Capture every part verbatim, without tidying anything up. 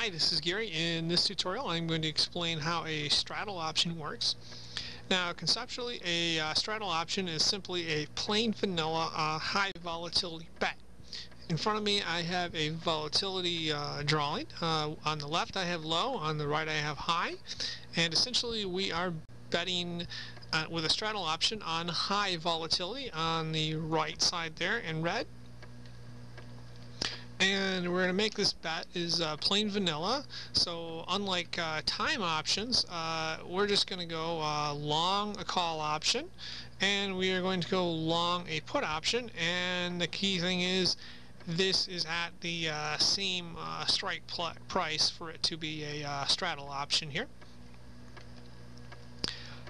Hi, this is Gary. In this tutorial I'm going to explain how a straddle option works. Now conceptually, a uh, straddle option is simply a plain vanilla uh, high volatility bet. In front of me I have a volatility uh, drawing. Uh, on the left I have low, on the right I have high, and essentially we are betting uh, with a straddle option on high volatility on the right side there in red. And we're going to make this bet is uh, plain vanilla, so unlike uh, time options, uh, we're just going to go uh, long a call option, and we are going to go long a put option. And the key thing is this is at the uh, same uh, strike price for it to be a uh, straddle option here.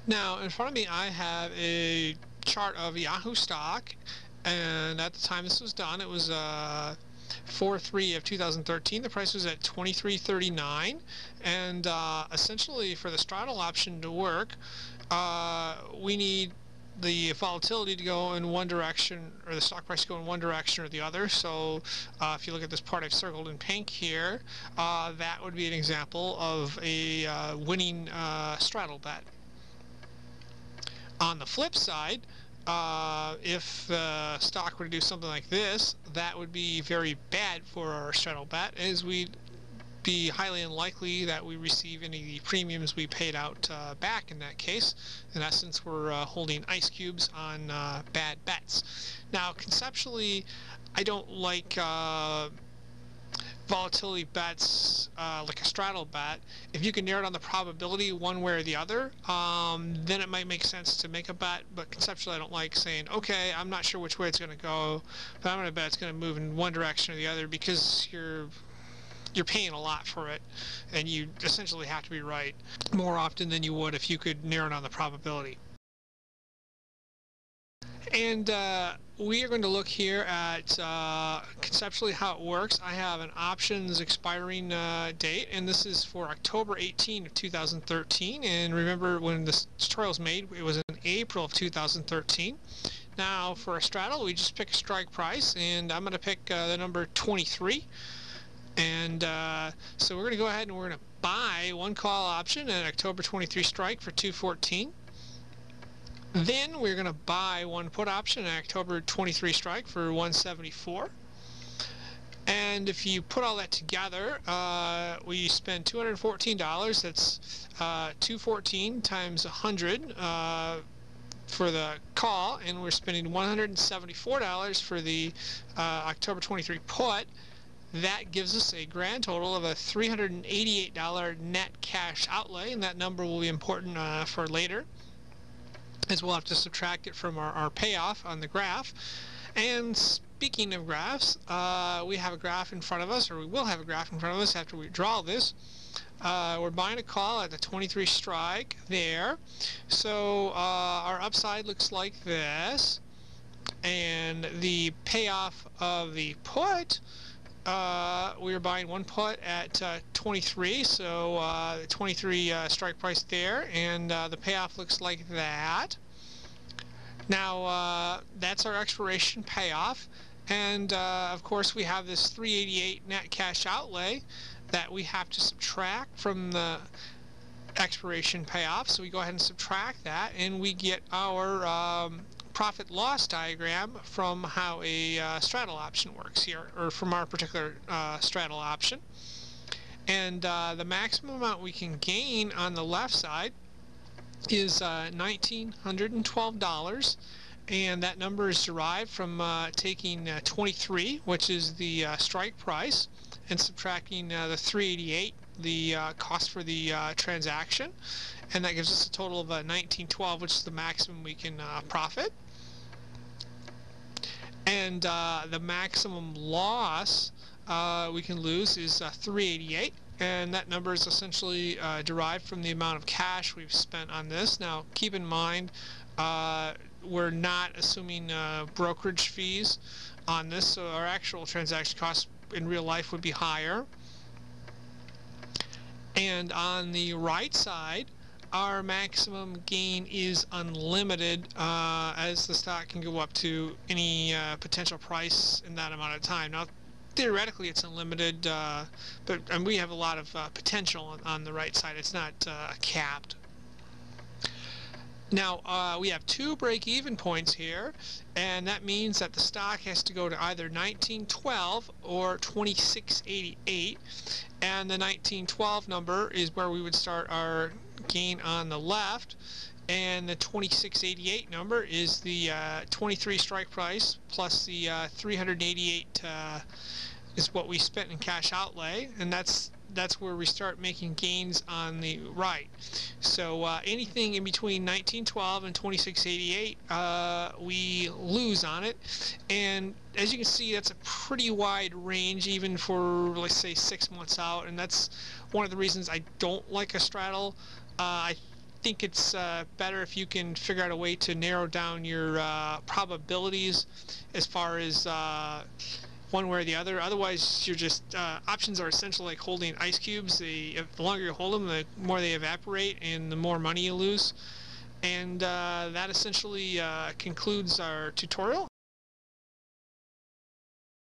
Now in front of me I have a chart of Yahoo stock, and at the time this was done it was uh, four three of two thousand thirteen. The price was at twenty-three thirty-nine, and uh, essentially for the straddle option to work, uh, we need the volatility to go in one direction, or the stock price to go in one direction or the other. So uh, if you look at this part I've circled in pink here, uh, that would be an example of a uh, winning uh, straddle bet. On the flip side, Uh, if the uh, stock were to do something like this, that would be very bad for our straddle bet, as we'd be highly unlikely that we receive any of the premiums we paid out uh, back in that case. In essence, we're uh, holding ice cubes on uh, bad bets. Now, conceptually, I don't like uh, volatility bets uh, like a straddle bet. If you can narrow down the probability one way or the other, um, then it might make sense to make a bet, but conceptually I don't like saying, okay, I'm not sure which way it's going to go, but I'm going to bet it's going to move in one direction or the other, because you're you're paying a lot for it, and you essentially have to be right more often than you would if you could narrow down the probability. And uh, we are going to look here at uh, conceptually how it works. I have an options expiring uh, date, and this is for October eighteenth of two thousand thirteen. And remember, when this tutorial was made, it was in April of two thousand thirteen. Now for a straddle, we just pick a strike price, and I'm going to pick uh, the number twenty-three. And uh, so we're going to go ahead and we're going to buy one call option at October twenty-three strike for two fourteen. Then we're going to buy one put option at October twenty-three strike for one seventy-four. And if you put all that together, uh, we spend two hundred fourteen dollars. That's uh, two fourteen times one hundred uh, for the call, and we're spending one hundred seventy-four dollars for the uh, October twenty-three put. That gives us a grand total of a three hundred eighty-eight dollars net cash outlay, and that number will be important uh, for later, as we'll have to subtract it from our, our payoff on the graph. And speaking of graphs, uh, we have a graph in front of us, or we will have a graph in front of us after we draw this. Uh, we're buying a call at the twenty-three strike there, so uh, our upside looks like this, and the payoff of the put, uh, we are buying one put at uh, twenty-three, so uh, the twenty-three uh, strike price there, and uh, the payoff looks like that. Now uh, that's our expiration payoff, and uh, of course we have this three hundred eighty-eight dollars net cash outlay that we have to subtract from the expiration payoff. So we go ahead and subtract that, and we get our um, profit loss diagram from how a uh, straddle option works here, or from our particular uh, straddle option. And uh, the maximum amount we can gain on the left side is uh, one thousand nine hundred twelve dollars, and that number is derived from uh, taking uh, twenty-three, which is the uh, strike price, and subtracting uh, the three hundred eighty-eight, the uh, cost for the uh, transaction, and that gives us a total of uh, nineteen twelve, which is the maximum we can uh, profit. And uh, the maximum loss uh, we can lose is uh, three hundred eighty-eight, and that number is essentially uh, derived from the amount of cash we've spent on this. Now keep in mind, uh, we're not assuming uh, brokerage fees on this, so our actual transaction cost in real life would be higher. And on the right side, our maximum gain is unlimited, uh, as the stock can go up to any uh, potential price in that amount of time. Now theoretically it's unlimited, uh, but and we have a lot of uh, potential on, on the right side. It's not uh, capped. Now uh, we have two break-even points here, and that means that the stock has to go to either nineteen twelve or twenty-six eighty-eight, and the nineteen twelve number is where we would start our gain on the left, and the twenty-six eighty-eight number is the uh, twenty-three strike price plus the uh, three hundred eighty-eight uh, is what we spent in cash outlay, and that's that's where we start making gains on the right. So uh, anything in between nineteen twelve and twenty-six eighty-eight, uh, we lose on it, and as you can see, that's a pretty wide range even for, let's say, six months out, and that's one of the reasons I don't like a straddle. Uh, I think it's uh, better if you can figure out a way to narrow down your uh, probabilities as far as uh, one way or the other. Otherwise, you're just uh, options are essentially like holding ice cubes. They, the longer you hold them, the more they evaporate, and the more money you lose. And uh, that essentially uh, concludes our tutorial.